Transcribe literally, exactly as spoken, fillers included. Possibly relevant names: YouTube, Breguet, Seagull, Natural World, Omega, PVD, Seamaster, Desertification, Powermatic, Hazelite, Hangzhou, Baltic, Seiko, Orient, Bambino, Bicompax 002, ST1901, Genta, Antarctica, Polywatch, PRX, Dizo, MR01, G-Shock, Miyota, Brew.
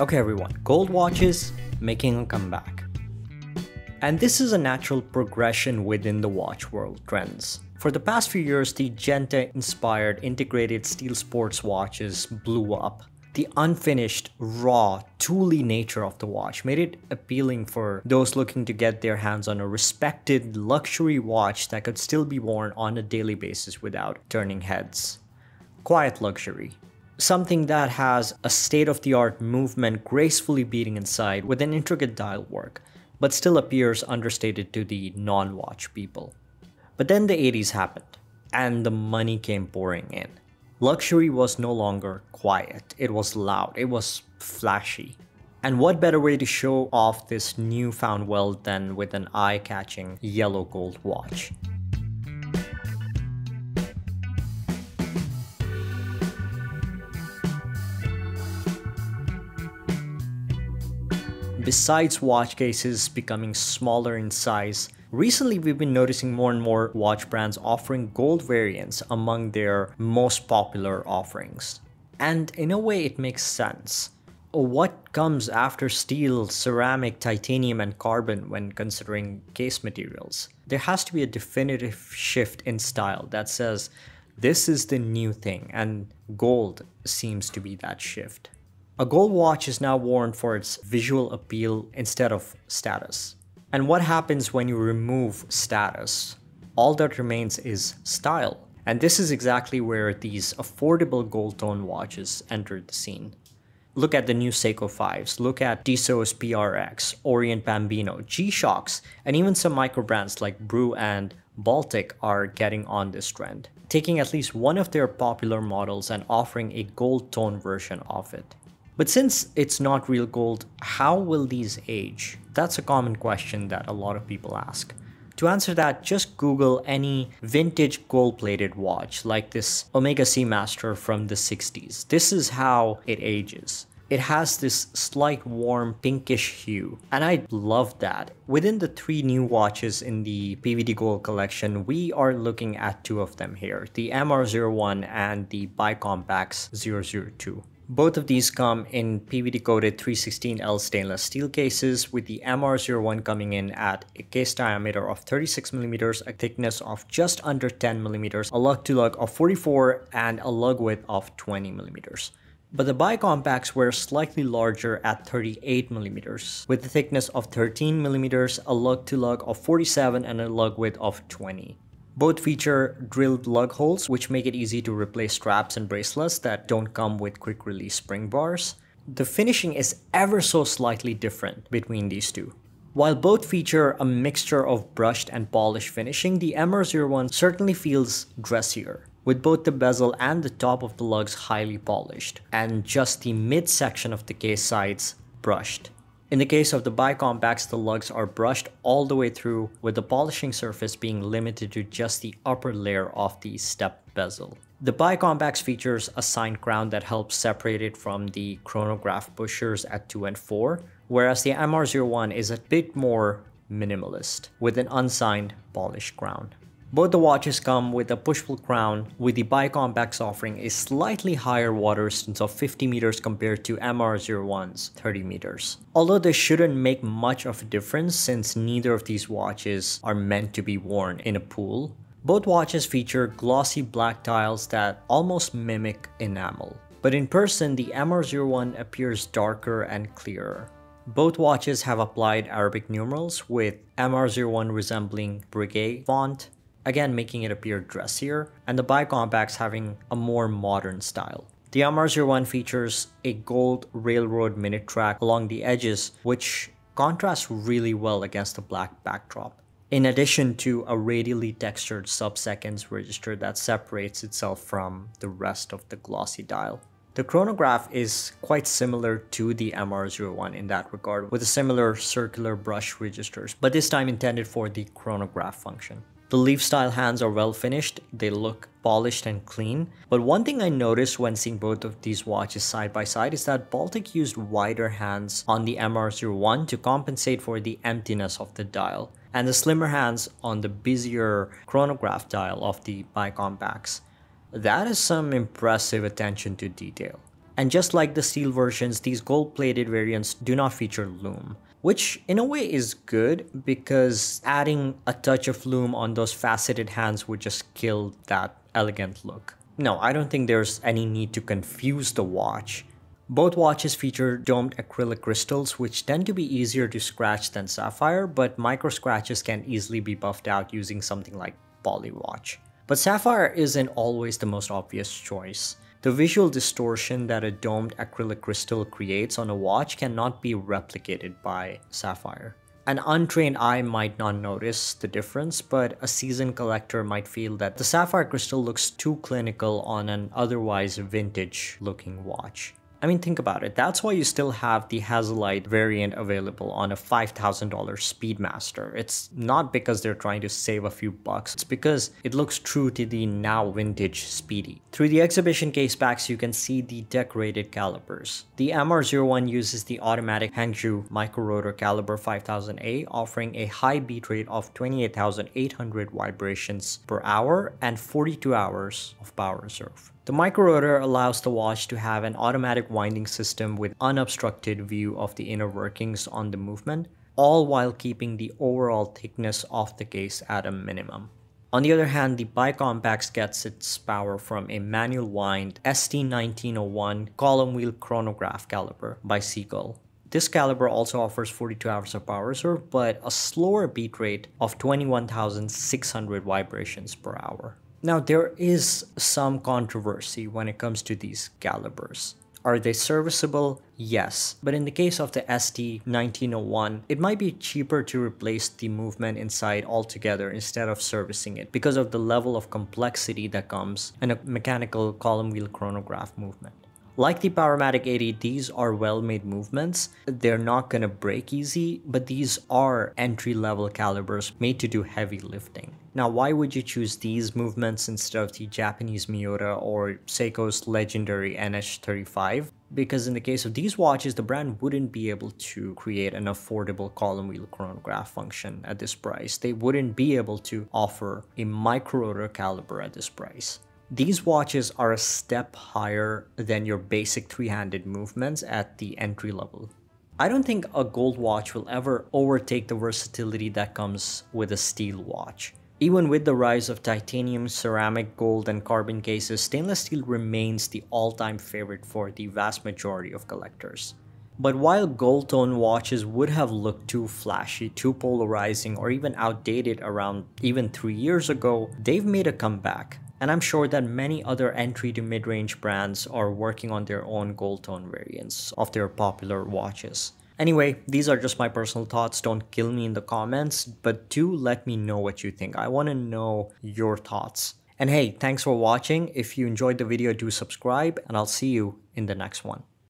Okay everyone, gold watches making a comeback. And this is a natural progression within the watch world trends. For the past few years, the Genta-inspired integrated steel sports watches blew up. The unfinished, raw, tooly nature of the watch made it appealing for those looking to get their hands on a respected luxury watch that could still be worn on a daily basis without turning heads. Quiet luxury. Something that has a state-of-the-art movement gracefully beating inside with an intricate dial work, but still appears understated to the non-watch people. But then the eighties happened, and the money came pouring in. Luxury was no longer quiet, it was loud, it was flashy. And what better way to show off this newfound wealth than with an eye-catching yellow gold watch. Besides watch cases becoming smaller in size, recently we've been noticing more and more watch brands offering gold variants among their most popular offerings. And in a way it makes sense. What comes after steel, ceramic, titanium and carbon when considering case materials? There has to be a definitive shift in style that says this is the new thing, and gold seems to be that shift. A gold watch is now worn for its visual appeal instead of status. And what happens when you remove status? All that remains is style. And this is exactly where these affordable gold tone watches entered the scene. Look at the new Seiko fives, look at Dizo's P R X, Orient Bambino, G-Shocks, and even some micro brands like Brew and Baltic are getting on this trend, taking at least one of their popular models and offering a gold tone version of it. But since it's not real gold, how will these age? That's a common question that a lot of people ask. To answer that, just Google any vintage gold-plated watch like this Omega Seamaster from the sixties. This is how it ages. It has this slight warm pinkish hue, and I love that. Within the three new watches in the P V D gold collection, we are looking at two of them here, the M R zero one and the Bicompax zero zero two. Both of these come in P V D coated three sixteen L stainless steel cases, with the M R zero one coming in at a case diameter of thirty-six millimeters, a thickness of just under ten millimeters, a lug to lug of forty-four, and a lug width of twenty millimeters. But the Bicompax were slightly larger at thirty-eight millimeters, with a thickness of thirteen millimeters, a lug to lug of forty-seven, and a lug width of twenty. Both feature drilled lug holes, which make it easy to replace straps and bracelets that don't come with quick release spring bars. The finishing is ever so slightly different between these two. While both feature a mixture of brushed and polished finishing, the M R zero one certainly feels dressier, with both the bezel and the top of the lugs highly polished, and just the midsection of the case sides brushed. In the case of the Bicompax, the lugs are brushed all the way through, with the polishing surface being limited to just the upper layer of the step bezel. The Bicompax features a signed crown that helps separate it from the chronograph pushers at two and four, whereas the M R zero one is a bit more minimalist, with an unsigned polished crown. Both the watches come with a push-pull crown, with the Bicompax offering a slightly higher water resistance of fifty meters compared to M R zero one's thirty meters. Although this shouldn't make much of a difference since neither of these watches are meant to be worn in a pool. Both watches feature glossy black tiles that almost mimic enamel. But in person, the M R zero one appears darker and clearer. Both watches have applied Arabic numerals, with M R zero one resembling Breguet font, again making it appear dressier, and the Bicompax having a more modern style. The M R zero one features a gold railroad minute track along the edges, which contrasts really well against the black backdrop, in addition to a radially textured sub-seconds register that separates itself from the rest of the glossy dial. The chronograph is quite similar to the M R zero one in that regard, with a similar circular brush registers, but this time intended for the chronograph function. The leaf style hands are well finished, they look polished and clean, but one thing I noticed when seeing both of these watches side by side is that Baltic used wider hands on the M R zero one to compensate for the emptiness of the dial, and the slimmer hands on the busier chronograph dial of the Bicompax. That is some impressive attention to detail. And just like the steel versions, these gold-plated variants do not feature lume, which in a way is good because adding a touch of lume on those faceted hands would just kill that elegant look. No, I don't think there's any need to confuse the watch. Both watches feature domed acrylic crystals, which tend to be easier to scratch than sapphire, but micro scratches can easily be buffed out using something like polywatch. But sapphire isn't always the most obvious choice. The visual distortion that a domed acrylic crystal creates on a watch cannot be replicated by sapphire. An untrained eye might not notice the difference, but a seasoned collector might feel that the sapphire crystal looks too clinical on an otherwise vintage-looking watch. I mean, think about it, that's why you still have the Hazelite variant available on a five thousand dollar Speedmaster. It's not because they're trying to save a few bucks, it's because it looks true to the now vintage Speedy. Through the exhibition case backs, you can see the decorated calipers. The M R zero one uses the automatic Hangzhou microrotor caliber five thousand A, offering a high beat rate of twenty-eight thousand eight hundred vibrations per hour and forty-two hours of power reserve. The microrotor allows the watch to have an automatic winding system with unobstructed view of the inner workings on the movement, all while keeping the overall thickness of the case at a minimum. On the other hand, the Bicompax gets its power from a manual wind S T nineteen oh one column wheel chronograph caliper by Seagull. This caliber also offers forty-two hours of power reserve, but a slower beat rate of twenty-one thousand six hundred vibrations per hour. Now, there is some controversy when it comes to these calibers. Are they serviceable? Yes, but in the case of the S T nineteen oh one, it might be cheaper to replace the movement inside altogether instead of servicing it because of the level of complexity that comes in a mechanical column wheel chronograph movement. Like the Powermatic eighty, these are well-made movements. They're not gonna break easy, but these are entry-level calibers made to do heavy lifting. Now, why would you choose these movements instead of the Japanese Miyota or Seiko's legendary N H thirty-five? Because in the case of these watches, the brand wouldn't be able to create an affordable column wheel chronograph function at this price. They wouldn't be able to offer a microrotor caliber at this price. These watches are a step higher than your basic three-handed movements at the entry level. I don't think a gold watch will ever overtake the versatility that comes with a steel watch. Even with the rise of titanium, ceramic, gold, and carbon cases, stainless steel remains the all-time favorite for the vast majority of collectors. But while gold-tone watches would have looked too flashy, too polarizing, or even outdated around even three years ago, they've made a comeback. And I'm sure that many other entry to mid-range brands are working on their own gold tone variants of their popular watches. Anyway, these are just my personal thoughts. Don't kill me in the comments, but do let me know what you think. I want to know your thoughts. And hey, thanks for watching. If you enjoyed the video, do subscribe, and I'll see you in the next one.